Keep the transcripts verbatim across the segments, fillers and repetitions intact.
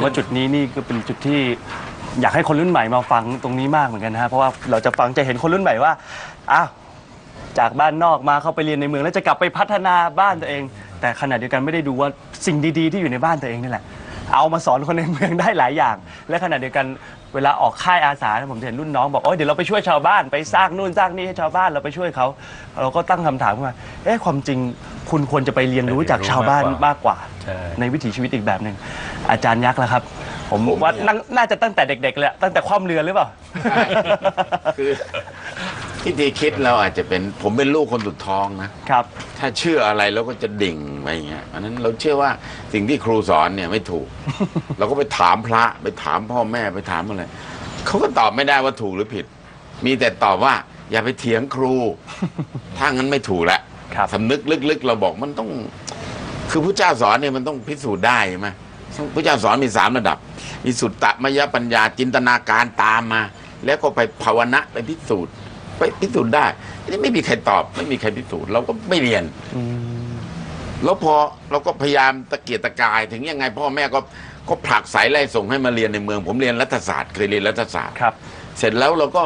ผมว่าจุดนี้นี่ก็เป็นจุดที่อยากให้คนรุ่นใหม่มาฟังตรงนี้มากเหมือนกันนะฮะเพราะว่าเราจะฟังจะเห็นคนรุ่นใหม่ว่าอ้าวจากบ้านนอกมาเข้าไปเรียนในเมืองแล้วจะกลับไปพัฒนาบ้านตัวเองแต่ขณะเดียวกันไม่ได้ดูว่าสิ่งดีๆที่อยู่ในบ้านตัวเองนี่แหละเอามาสอนคนในเมืองได้หลายอย่างและขณะเดียวกันเวลาออกค่ายอาสาผมเห็นรุ่นน้องบอกโอ๊ยเดี๋ยวเราไปช่วยชาวบ้านไปสร้างนู่นสร้างนี่ให้ชาวบ้านเราไปช่วยเขาเราก็ตั้งคำถามว่าเอ๊ะความจริงคุณควรจะไปเรียนรู้จากชาวบ้านมากกว่าในวิถีชีวิตอีกแบบหนึ่งอาจารย์ยักษ์ล่ะครับผมว่าน่าจะตั้งแต่เด็กๆเลยตั้งแต่คว่ำเรือหรือเปล่าคือที่ดีคิดเราอาจจะเป็นผมเป็นลูกคนสุดท้องนะครับถ้าเชื่ออะไรเราก็จะดิ่งไปอย่างเงี้ยอันนั้นเราเชื่อว่าสิ่งที่ครูสอนเนี่ยไม่ถูก เราก็ไปถามพระไปถามพ่อแม่ไปถามอะไรเขาก็ตอบไม่ได้ว่าถูกหรือผิดมีแต่ตอบว่าอย่าไปเถียงครู ถ้างั้นไม่ถูกละสำนึกลึกๆเราบอกมันต้องคือพระเจ้าสอนเนี่ยมันต้องพิสูจน์ได้ไหมพระเจ้าสอนมีสามระดับมีสุตตมยปัญญาจินตนาการตามมาแล้วก็ไปภาวนาไปพิสูจน์ไปพิสูจน์ได้นี่ไม่มีใครตอบไม่มีใครพิสูจน์เราก็ไม่เรียนแล้วพอเราก็พยายามตะเกียกตะกายถึงยังไงพ่อแม่ก็ก็ผลักสายไล่ส่งให้มาเรียนในเมืองผมเรียนรัฐศาสตร์เคยเรียนรัฐศาสตร์ครับเสร็จแล้วเราก็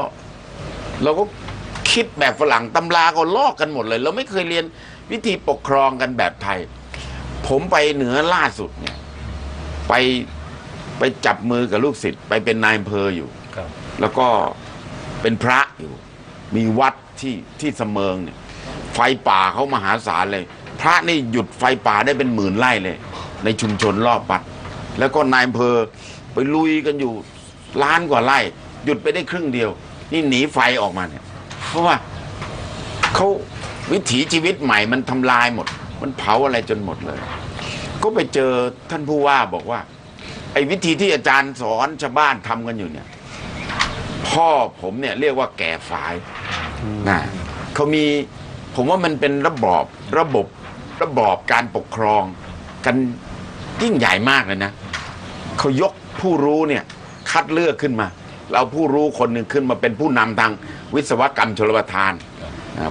เราก็คิดแบบฝรั่งตำราก็ลอกกันหมดเลยเราไม่เคยเรียนวิธีปกครองกันแบบไทยผมไปเหนือล่าสุดเนี่ยไปไปจับมือกับลูกศิษย์ไปเป็นนายอำเภออยู่แล้วก็เป็นพระอยู่มีวัดที่ที่เสมิงเนี่ยไฟป่าเขามหาศาลเลยพระนี่หยุดไฟป่าได้เป็นหมื่นไร่เลยในชุมชนรอบวัดแล้วก็นายอำเภอไปลุยกันอยู่ล้านกว่าไร่หยุดไปได้ครึ่งเดียวนี่หนีไฟออกมาเนี่ยเพราะว่าเขาวิถีชีวิตใหม่มันทำลายหมดมันเผาอะไรจนหมดเลยก็ไปเจอท่านผู้ว่าบอกว่าไอ้วิธีที่อาจารย์สอนชาวบ้านทำกันอยู่เนี่ยพ่อผมเนี่ยเรียกว่าแก่ฝายนะเขามีผมว่ามันเป็นระบอบระบบระบอบการปกครองกันยิ่งใหญ่มากเลยนะเขายกผู้รู้เนี่ยคัดเลือกขึ้นมาเราผู้รู้คนหนึ่งขึ้นมาเป็นผู้นำทางวิศวกรรมชลประทาน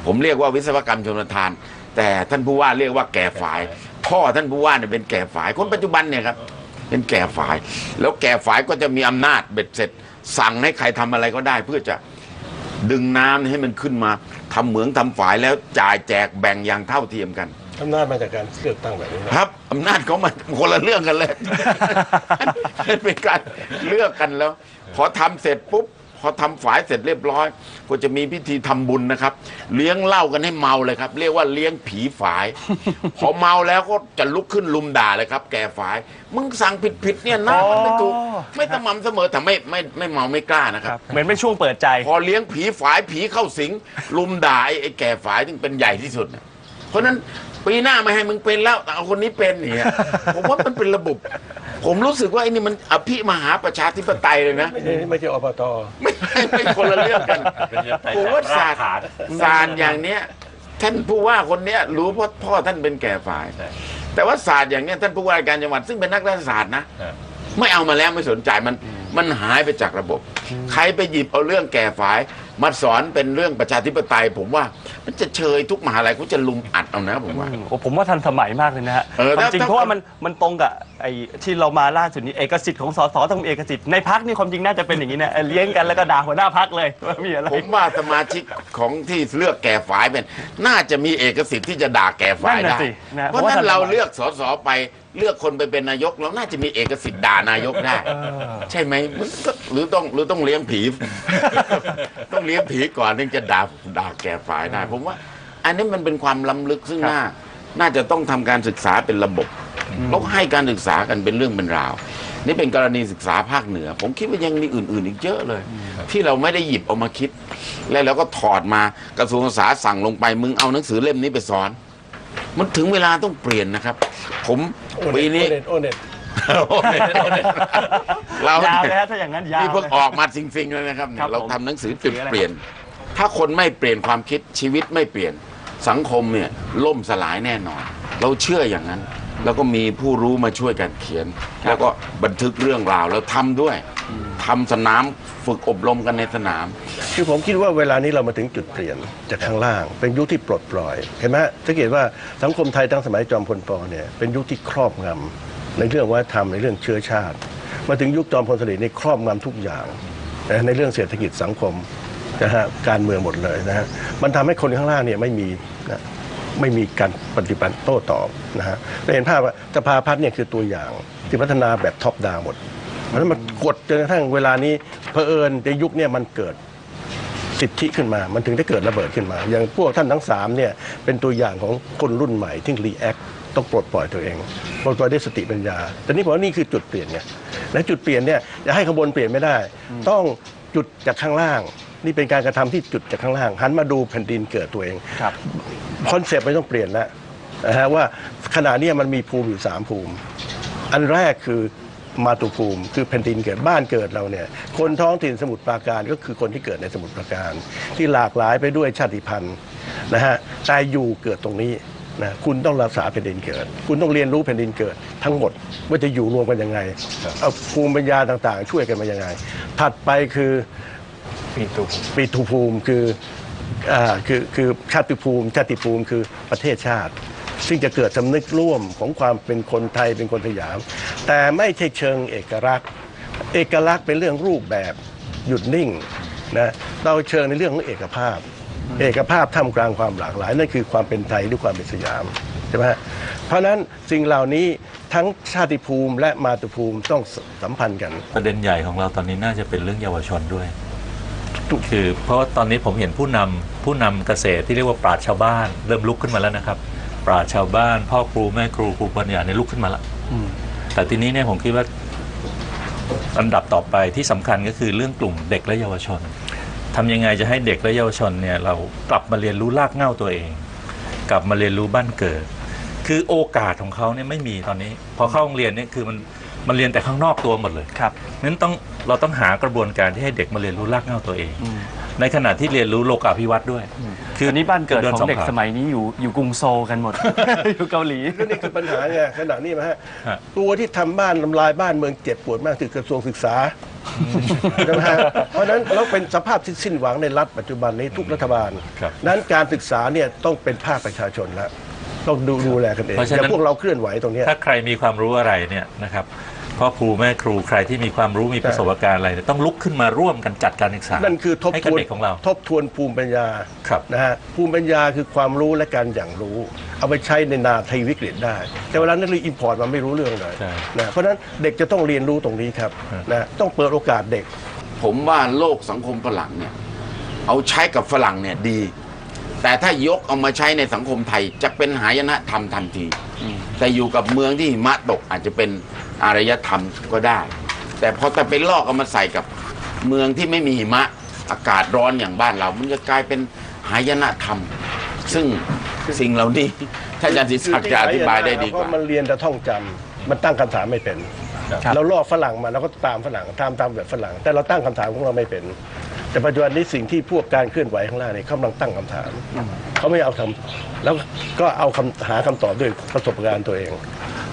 ผมเรียกว่าวิศวกรรมชลประทานแต่ท่านผู้ว่าเรียกว่าแก่ฝายพ่อท่านผู้ว่าเนี่ยเป็นแก่ฝายคนปัจจุบันเนี่ยครับเป็นแก่ฝายแล้วแก่ฝายก็จะมีอำนาจเบ็ดเสร็จสั่งให้ใครทำอะไรก็ได้เพื่อจะดึงน้ำให้มันขึ้นมาทำเหมืองทำฝายแล้วจ่ายแจกแบ่งอย่างเท่าเทียมกันอำนาจมาจากการเลือกตั้งแบบนี้ครับอำนาจเขามาคนละเรื่องกันเลยเป็นการเลือกกันแล้วพอทำเสร็จปุ๊บพอทำฝายเสร็จเรียบร้อยก็จะมีพิธีทำบุญนะครับเลี้ยงเหล้ากันให้เมาเลยครับเรียกว่าเลี้ยงผีฝายพอเมาแล้วก็จะลุกขึ้นลุมด่าเลยครับแก่ฝายมึงสั่งผิดๆเนี่ยนะมันไม่ถูกไม่สม่ำเสมอแต่ไม่ไม่ไม่เมาไม่กล้านะครับเหมือนไม่ช่วงเปิดใจพอเลี้ยงผีฝายผีเข้าสิงลุมด่าไอ้แก่ฝายถึงเป็นใหญ่ที่สุดเพราะนั้นปีหน้าไม่ให้มึงเป็นแล้วเอาคนนี้เป็นเนี่ยผมว่ามันเป็นระบบผมรู้สึกว่าไอ้นี่มันอภิมหาประชาธิปไตยเลยนะไม่ใช่อบตไม่ไม่คนละเรื่องกันผมว่าศาสตร์ศาสตร์อย่างเนี้ยท่านผู้ว่าคนเนี้ยรู้เพราะพ่อท่านเป็นแก่ฝ่ายแต่ว่าศาสตร์อย่างเนี้ยท่านผู้ว่าการจังหวัดซึ่งเป็นนักรัฐศาสตร์นะไม่เอามาแล้วไม่สนใจมันมันหายไปจากระบบใครไปหยิบเอาเรื่องแก่ฝ่ายมาสอนเป็นเรื่องประชาธิปไตยผมว่ามันจะเชยทุกมหาลัยเขาจะลุมอัดเอานะผมว่าผมว่าทันสมัยมากเลยนะฮะจริงเพราะว่ามันมันตรงกับไอ้ที่เรามาล่าสุดนี้เอกสิทธิ์ของสสต้องเอกสิทธิ์ในพักนี่ความจริงน่าจะเป็นอย่างนี้นะเลี้ยงกันแล้วก็ด่าหัวหน้าพักเลยว่ามีอะไรผมว่าสมาชิกของที่เลือกแก่ฝ่ายเป็นน่าจะมีเอกสิทธิ์ที่จะด่าแก่ฝ่ายได้เพราะนั้นเราเลือกสสไปเลือกคนไปเป็นนายกเราน่าจะมีเอกสิทธิ์ด่านายกได้ใช่ไหมหรือต้องหรือต้องเลี้ยงผีต้องเลี้ยงผีก่อนถึงจะด่าด่าแก่ฝ่ายได้ผมว่าอันนี้มันเป็นความล้ำลึกซึ่งน่าน่าจะต้องทำการศึกษาเป็นระบบแล้วให้การศึกษากันเป็นเรื่องเป็นราวนี่เป็นกรณีศึกษาภาคเหนือผมคิดว่ายังมีอื่นๆอีกเยอะเลยที่เราไม่ได้หยิบออกมาคิดแล้วเราก็ถอดมากระทรวงศึกษาสั่งลงไปมึงเอาหนังสือเล่มนี้ไปสอนมันถึงเวลาต้องเปลี่ยนนะครับผมปีนี้เราที่เพิ่งออกมาจริงๆเลยนะครับเราทำหนังสือจุดเปลี่ยนถ้าคนไม่เปลี่ยนความคิดชีวิตไม่เปลี่ยนสังคมเนี่ยล่มสลายแน่นอนเราเชื่ออย่างนั้นแล้วก็มีผู้รู้มาช่วยกันเขียนแล้วก็บันทึกเรื่องราวแล้วทำด้วยทำสนามฝึกอบรมกันในสนามคือผมคิดว่าเวลานี้เรามาถึงจุดเปลี่ยนจากข้างล่างเป็นยุคที่ปลดปล่อยเห็นไหมสังเกตว่าสังคมไทยตั้งสมัยจอมพลป.เนี่ยเป็นยุคที่ครอบงำในเรื่องวัฒนธรรมในเรื่องเชื้อชาติ มาถึงยุคจอมพลสฤษดิ์นี่ครอบงำทุกอย่างในเรื่องเศรษฐกิจสังคมนะฮะการเมืองหมดเลยนะฮะมันทำให้คนข้างล่างเนี่ยไม่มีนะไม่มีการปฏิบัติโต้ตอบนะฮะเราเห็นภาพว่าสภาพัฒน์เนี่ยคือตัวอย่างที่พัฒนาแบบท็อปดาวหมดแล้วมันกดจนกระทั่งเวลานี้เผอิญในยุคเนี่ยมันเกิดสิทธิขึ้นมามันถึงได้เกิดระเบิดขึ้นมาอย่างพวกท่านทั้งสามเนี่ยเป็นตัวอย่างของคนรุ่นใหม่ที่รีแอคต้องปลดปล่อยตัวเองปลดปล่อยด้วยสติปัญญาแต่นี่ผมว่านี่คือจุดเปลี่ยนไงและจุดเปลี่ยนเนี่ยจะให้ขบวนเปลี่ยนไม่ได้ต้องจุดจากข้างล่างนี่เป็นการกระทำที่จุดจากข้างล่างหันมาดูแผ่นดินเกิดตัวเองคอนเซปต์มันต้องเปลี่ยนแล้วนะฮะว่าขณะนี้มันมีภูมิอยู่สามภูมิอันแรกคือมาตุภูมิคือแผ่นดินเกิดบ้านเกิดเราเนี่ยคนท้องถิ่นสมุทรปราการก็คือคนที่เกิดในสมุทรปราการที่หลากหลายไปด้วยชาติพันธุ์นะฮะตายอยู่เกิดตรงนี้นะคุณต้องรักษาแผ่นดินเกิดคุณต้องเรียนรู้แผ่นดินเกิดทั้งหมดว่าจะอยู่รวมกันยังไงเอาภูมิปัญญาต่างๆช่วยกันมายังไงถัดไปคือปีตุปีตุภูมิคืออ่าคือคือชาติภูมิชาติภูมิคือประเทศชาติซึ่งจะเกิดสำนึกร่วมของความเป็นคนไทยเป็นคนสยามแต่ไม่ใช่เชิงเอกลักษณ์เอกลักษณ์เป็นเรื่องรูปแบบหยุดนิ่งนะเราเชิงในเรื่องของเอกภาพเอกภาพท่ามกลางความหลากหลายนั่นคือความเป็นไทยหรือความเป็นสยามใช่ไหมเพราะฉะนั้นสิ่งเหล่านี้ทั้งชาติภูมิและมาตุภูมิต้องสัมพันธ์กันประเด็นใหญ่ของเราตอนนี้น่าจะเป็นเรื่องเยาวชนด้วยคือเพราะว่าตอนนี้ผมเห็นผู้นำผู้นำเกษตรที่เรียกว่าปราชญ์ชาวบ้านเริ่มลุกขึ้นมาแล้วนะครับปราชญ์ชาวบ้านพ่อครูแม่ครูครูปัญญาเนี่ยลุกขึ้นมาละแต่ทีนี้เนี่ยผมคิดว่าอันดับต่อไปที่สำคัญก็คือเรื่องกลุ่มเด็กและเยาวชนทำยังไงจะให้เด็กและเยาวชนเนี่ยเรากลับมาเรียนรู้รากเหง้าตัวเองกลับมาเรียนรู้บ้านเกิดคือโอกาสของเขาเนี่ยไม่มีตอนนี้พอเข้าโรงเรียนเนี่ยคือมันมันเรียนแต่ข้างนอกตัวหมดเลยครับนั้นต้องเราต้องหากระบวนการที่ให้เด็กมาเรียนรู้รากเหง้าตัวเองในขณะที่เรียนรู้โลกาภิวัตน์ด้วยคือนี้บ้านเกิดของเด็กสมัยนี้อยู่อยู่กรุงโซลกันหมดอยู่เกาหลีนี่คือปัญหาไงขณะนี้นะฮะตัวที่ทำบ้านทำลายบ้านเมืองเจ็บปวดมากคือกระทรวงศึกษาเพราะนั้นเราเป็นสภาพที่สิ้นหวังในรัฐปัจจุบันนี้ทุกรัฐบาลนั้นการศึกษาเนี่ยต้องเป็นภาคประชาชนแล้วต้องดูดูแลกันเองอย่างพวกเราเคลื่อนไหวตรงนี้ถ้าใครมีความรู้อะไรเนี่ยนะครับพ่อครูแม่ครูใครที่มีความรู้มีประสบการณ์อะไรต้องลุกขึ้นมาร่วมกันจัดการศึกษานั่นคือทบทวนของเราทบทวนภูมิปัญญาครับนะฮะภูมิปัญญาคือความรู้และการอย่างรู้เอาไปใช้ในนาไทยวิกฤตได้แต่เวลานั้นเราอิมพอร์ตมันไม่รู้เรื่องเลยนะเพราะฉะนั้นเด็กจะต้องเรียนรู้ตรงนี้ครับนะต้องเปิดโอกาสเด็กผมว่าโลกสังคมฝรั่งเนี่ยเอาใช้กับฝรั่งเนี่ยดีแต่ถ้ายกเอามาใช้ในสังคมไทยจะเป็นหายนะธรรมทันทีแต่อยู่กับเมืองที่หิมะตกอาจจะเป็นอารยธรรมก็ได้แต่พอจะไปลอกเอามาใส่กับเมืองที่ไม่มีหิมะอากาศร้อนอย่างบ้านเรามันจะกลายเป็นหายนะธรรมซึ่งสิ่งเหล่านี้ถ้าอาจารย์ศิษย์จะอธิบายได้ดีกว่ามันเรียนแต่ท่องจำมันตั้งคำถามไม่เป็นเราลอกฝรั่งมาแล้วก็ตามฝรั่งตามตามแบบฝรั่งแต่เราตั้งคำถามของเราไม่เป็นแต่ปัจจุบันนี้สิ่งที่พวกการเคลื่อนไหวข้างล่างเนี่ยเขากำลังตั้งคำถามเขาไม่เอาคำแล้วก็เอาคำหาคำตอบด้วยประสบการณ์ตัวเอง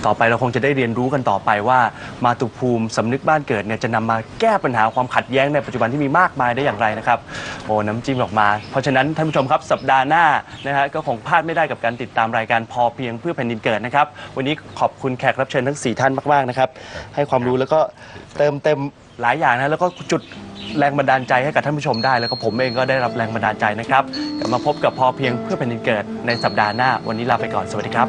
ต่อไปเราคงจะได้เรียนรู้กันต่อไปว่ามาตุภูมิสำนึกบ้านเกิดเนี่ยจะนำมาแก้ปัญหาความขัดแย้งในปัจจุบันที่มีมากมายได้อย่างไรนะครับโอ้น้ำจิ้มออกมาเพราะฉะนั้นท่านผู้ชมครับสัปดาห์หน้านะฮะก็คงพลาดไม่ได้กับการติดตามรายการพอเพียงเพื่อแผ่นดินเกิดนะครับวันนี้ขอบคุณแขกรับเชิญทั้งสี่ท่านมากๆนะครับให้ความรู้แล้วก็เติมเต็มหลายอย่างนะแล้วก็จุดแรงบันดาลใจให้กับท่านผู้ชมได้แล้วก็ผมเองก็ได้รับแรงบันดาลใจนะครับกลับมาพบกับพอเพียงเพื่อแผ่นดินเกิดในสัปดาห์หน้าวันนี้ลาไปก่อนสวัสดีครับ